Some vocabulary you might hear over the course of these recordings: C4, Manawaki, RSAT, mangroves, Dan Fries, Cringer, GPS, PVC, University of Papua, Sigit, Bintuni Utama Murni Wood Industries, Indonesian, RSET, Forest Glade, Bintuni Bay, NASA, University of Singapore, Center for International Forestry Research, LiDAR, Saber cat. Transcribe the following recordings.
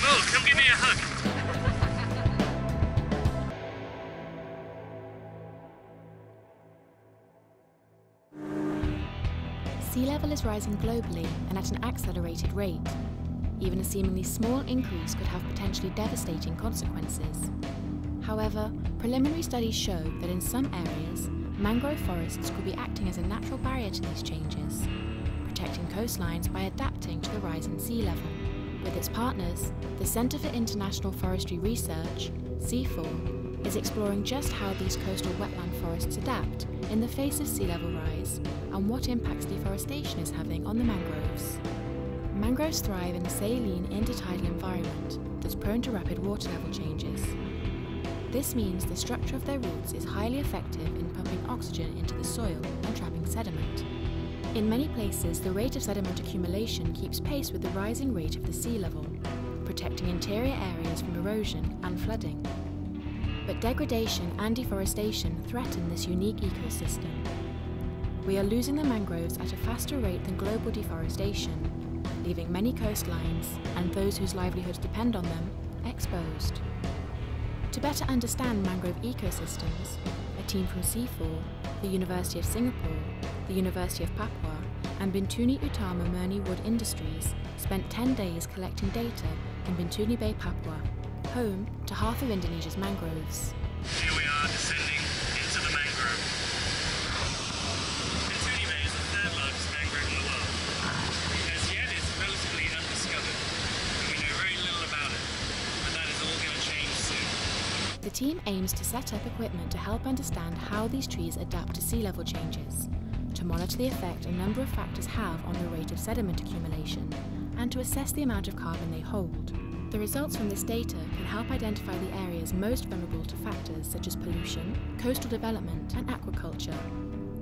Mo, come give me a hug. Sea level is rising globally and at an accelerated rate. Even a seemingly small increase could have potentially devastating consequences. However, preliminary studies show that in some areas, mangrove forests could be acting as a natural barrier to these changes, protecting coastlines by adapting to the rise in sea level. With its partners, the Centre for International Forestry Research, C4, is exploring just how these coastal wetland forests adapt in the face of sea level rise and what impacts deforestation is having on the mangroves. Mangroves thrive in a saline intertidal environment that's prone to rapid water level changes. This means the structure of their roots is highly effective in pumping oxygen into the soil and trapping sediment. In many places, the rate of sediment accumulation keeps pace with the rising rate of the sea level, protecting interior areas from erosion and flooding. But degradation and deforestation threaten this unique ecosystem. We are losing the mangroves at a faster rate than global deforestation, leaving many coastlines, and those whose livelihoods depend on them, exposed. To better understand mangrove ecosystems, a team from C4, the University of Singapore, the University of Papua, and Bintuni Utama Murni Wood Industries spent 10 days collecting data in Bintuni Bay, Papua, home to half of Indonesia's mangroves. Here we are descending into the mangrove. Bintuni Bay is the third largest mangrove in the world. As yet, it's relatively undiscovered, and we know very little about it, but that is all going to change soon. The team aims to set up equipment to help understand how these trees adapt to sea level changes, to monitor the effect a number of factors have on the rate of sediment accumulation, and to assess the amount of carbon they hold. The results from this data can help identify the areas most vulnerable to factors such as pollution, coastal development, and aquaculture,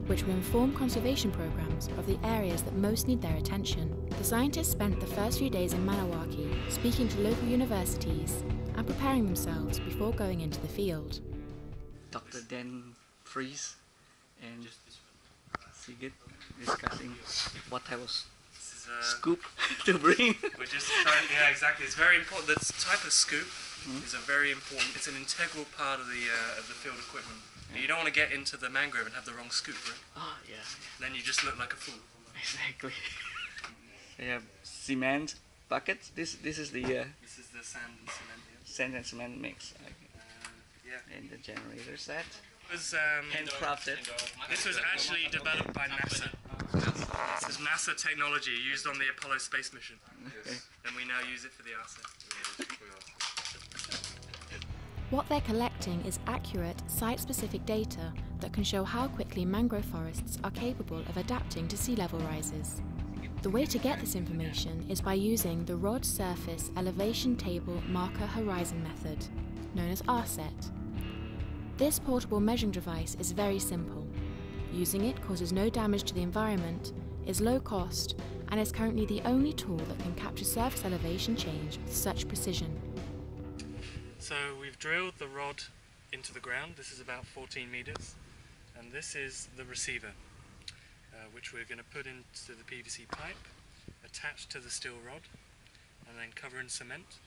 which will inform conservation programs of the areas that most need their attention. The scientists spent the first few days in Manawaki speaking to local universities and preparing themselves before going into the field. Dr. Dan Fries and Sigit discussing what type of scoop to bring. We're just trying, yeah, exactly. It's very important. The type of scoop is a very important. It's an integral part of the field equipment. Yeah. You don't want to get into the mangrove and have the wrong scoop, right? Oh yeah. Then you just look like a fool. Exactly. They have cement buckets. This is the. This is the sand and cement. Yeah. Sand and cement mix. Okay. Yeah. And the generator set. Was, handcrafted. This was actually developed by NASA. This is NASA technology used on the Apollo space mission. Okay. And we now use it for the RSAT. What they're collecting is accurate, site-specific data that can show how quickly mangrove forests are capable of adapting to sea level rises. The way to get this information is by using the Rod Surface Elevation Table Marker Horizon method, known as RSET. This portable measuring device is very simple. Using it causes no damage to the environment, is low cost, and is currently the only tool that can capture surface elevation change with such precision. So we've drilled the rod into the ground. This is about 14 meters, and this is the receiver, which we're going to put into the PVC pipe, attached to the steel rod, and then cover in cement.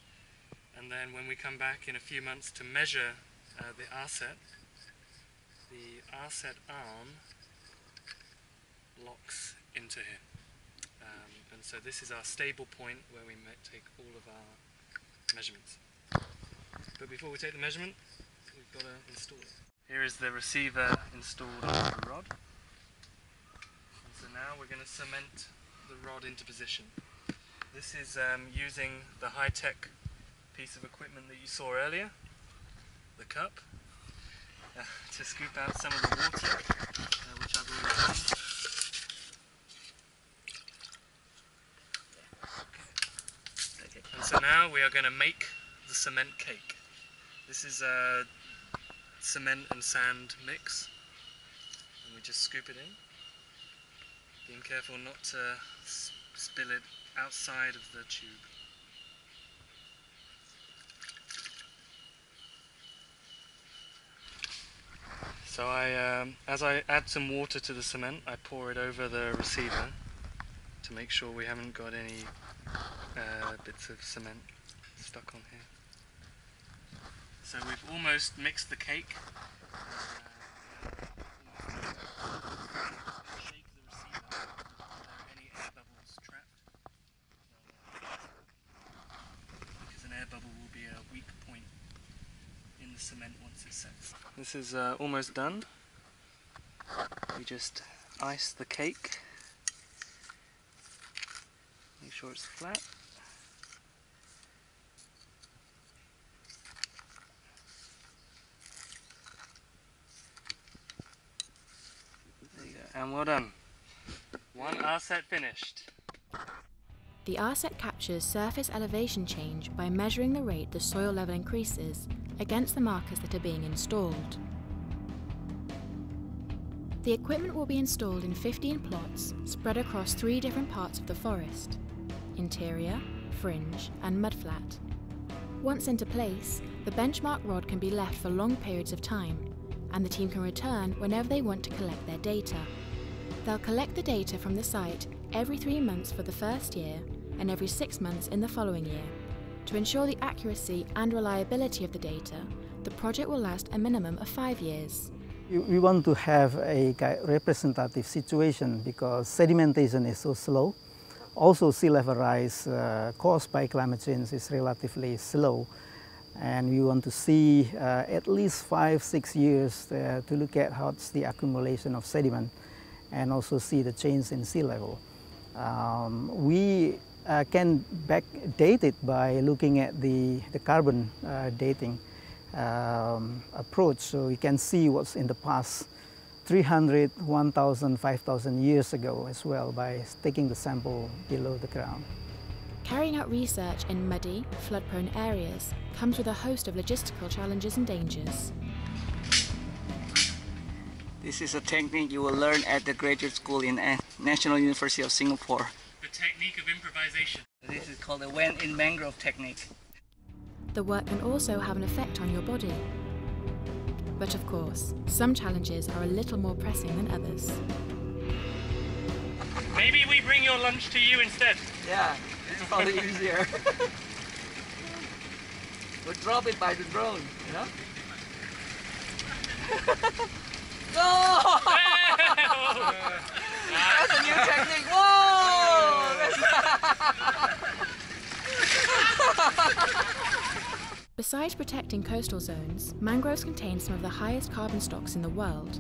And then when we come back in a few months to measure the RSET arm locks into here, and so this is our stable point where we might take all of our measurements. But before we take the measurement, we've got to install it. Here is the receiver installed on the rod, and so now we're going to cement the rod into position. This is using the high-tech piece of equipment that you saw earlier, the cup, to scoop out some of the water, which I've already done. Okay. And so now we are going to make the cement cake. This is a cement and sand mix, and we just scoop it in, being careful not to spill it outside of the tube. So as I add some water to the cement, I pour it over the receiver to make sure we haven't got any bits of cement stuck on here. So we've almost mixed the cake. Shake the receiver if there are any air bubbles trapped, because an air bubble will be a weak point in the cement once it sets. This is almost done. We just ice the cake, make sure it's flat. And well done. One RSAT finished. The RSAT captures surface elevation change by measuring the rate the soil level increases against the markers that are being installed. The equipment will be installed in 15 plots spread across 3 different parts of the forest: interior, fringe and mudflat. Once into place, the benchmark rod can be left for long periods of time, and the team can return whenever they want to collect their data. They'll collect the data from the site every 3 months for the first year and every 6 months in the following year. To ensure the accuracy and reliability of the data, the project will last a minimum of 5 years. We want to have a representative situation because sedimentation is so slow. Also, sea level rise caused by climate change is relatively slow. And we want to see at least 5-6 years to look at how's the accumulation of sediment and also see the change in sea level. We can backdate it by looking at the carbon dating approach, so we can see what's in the past 300, 1,000, 5,000 years ago as well by taking the sample below the ground. Carrying out research in muddy, flood-prone areas comes with a host of logistical challenges and dangers. This is a technique you will learn at the graduate school in National University of Singapore. The technique of improvisation. This is called the when in mangrove technique. The work can also have an effect on your body. But of course, some challenges are a little more pressing than others. Maybe we bring your lunch to you instead. Yeah. It's probably easier. We'll drop it by the drone, you know? No! That's a new technique. Whoa! Besides protecting coastal zones, mangroves contain some of the highest carbon stocks in the world.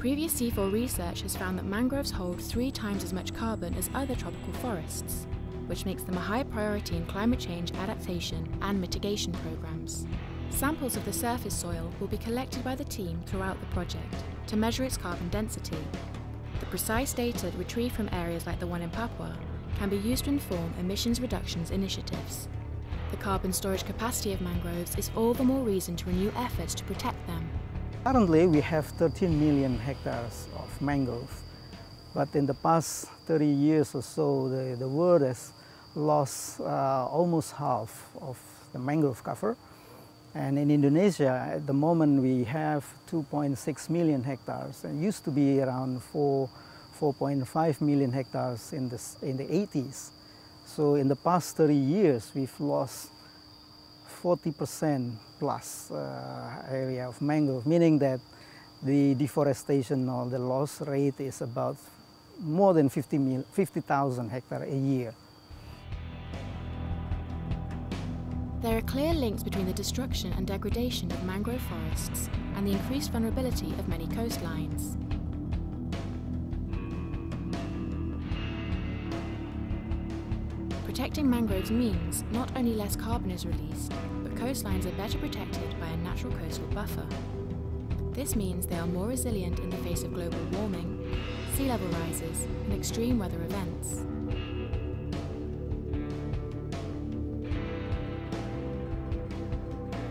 Previous C4 research has found that mangroves hold 3 times as much carbon as other tropical forests, which makes them a high priority in climate change adaptation and mitigation programs. Samples of the surface soil will be collected by the team throughout the project to measure its carbon density. The precise data retrieved from areas like the one in Papua can be used to inform emissions reductions initiatives. The carbon storage capacity of mangroves is all the more reason to renew efforts to protect them. Currently, we have 13 million hectares of mangrove. But in the past 30 years or so, the world has lost almost half of the mangrove cover. And in Indonesia, at the moment, we have 2.6 million hectares. It used to be around 4.5 million hectares in the 80s. So in the past 30 years, we've lost 40% plus area of mangrove, meaning that the deforestation or the loss rate is about more than 50,000 hectares a year. There are clear links between the destruction and degradation of mangrove forests and the increased vulnerability of many coastlines. Protecting mangroves means not only less carbon is released, but coastlines are better protected by a natural coastal buffer. This means they are more resilient in the face of global warming, sea level rises, and extreme weather events.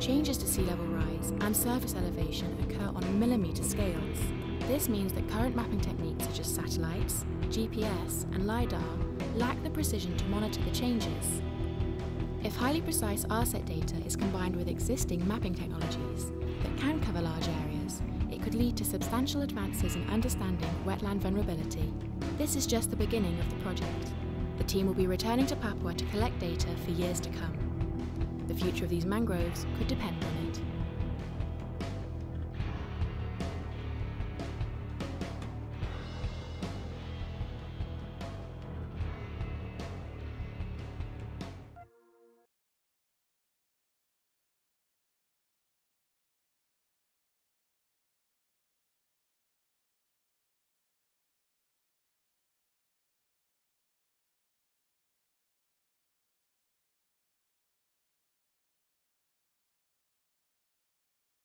Changes to sea level rise and surface elevation occur on millimetre scales. This means that current mapping techniques such as satellites, GPS, and LiDAR lack the precision to monitor the changes. If highly precise RSET data is combined with existing mapping technologies that can cover large areas, it could lead to substantial advances in understanding wetland vulnerability. This is just the beginning of the project. The team will be returning to Papua to collect data for years to come. the future of these mangroves could depend on it.